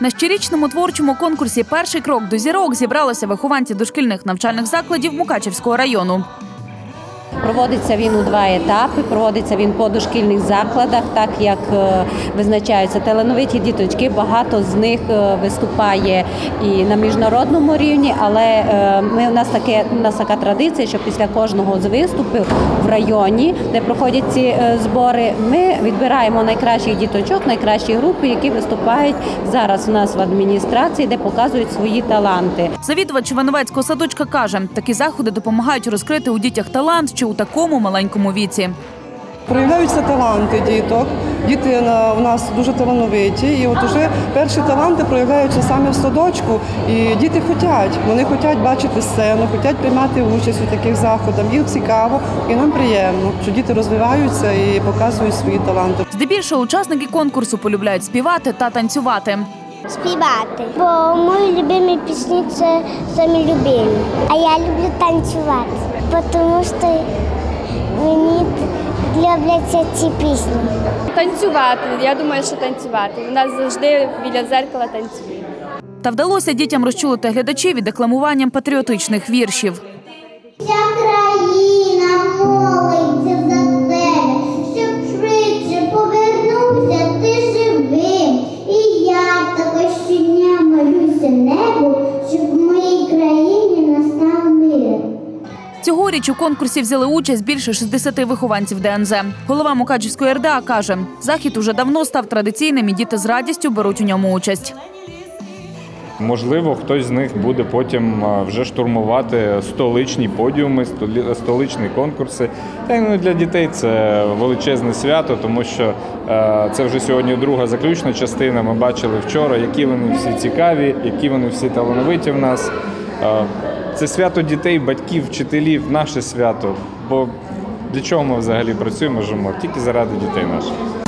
На щорічному творчому конкурсі «Перший крок до зірок» зібралися вихованці дошкільних навчальних закладів Мукачівського району. Проводиться він у два етапи, проводиться він по дошкільних закладах, так як визначаються талановиті діточки, багато з них виступає і на міжнародному рівні, але у нас така традиція, що після кожного з виступів в районі, де проходять ці збори, ми відбираємо найкращих діточок, найкращі групи, які виступають зараз у нас в адміністрації, де показують свої таланти. Завідувач Івановецького садочка каже, такі заходи допомагають розкрити у дітях талант, у такому маленькому віці. Проявляються таланти діток. Діти у нас дуже талановиті. І от уже перші таланти проявляються саме в садочку. І діти хочуть. Вони хочуть бачити сцену, хочуть приймати участь у таких заходах. Їм цікаво і нам приємно, що діти розвиваються і показують свої таланти. Здебільшого учасники конкурсу полюбляють співати та танцювати. Співати, бо мої улюблені пісні – це самі улюблені. А я люблю танцювати, тому що мені любляться ці пісні. Танцювати, я думаю, що танцювати. У нас завжди біля дзеркала танцюють. Та вдалося дітям розчулити глядачів від декламуванням патріотичних віршів. Цьогоріч у конкурсі взяли участь більше 60 вихованців ДНЗ. Голова Мукачівської РДА каже, захід уже давно став традиційним і діти з радістю беруть у ньому участь. Можливо, хтось з них буде потім вже штурмувати столичні подіуми, столичні конкурси. Та й для дітей це величезне свято, тому що це вже сьогодні друга заключна частина. Ми бачили вчора, які вони всі цікаві, які вони всі талановиті в нас. Це свято дітей, батьків, вчителів, наше свято. Бо для чого ми взагалі працюємо? Тільки заради дітей наших.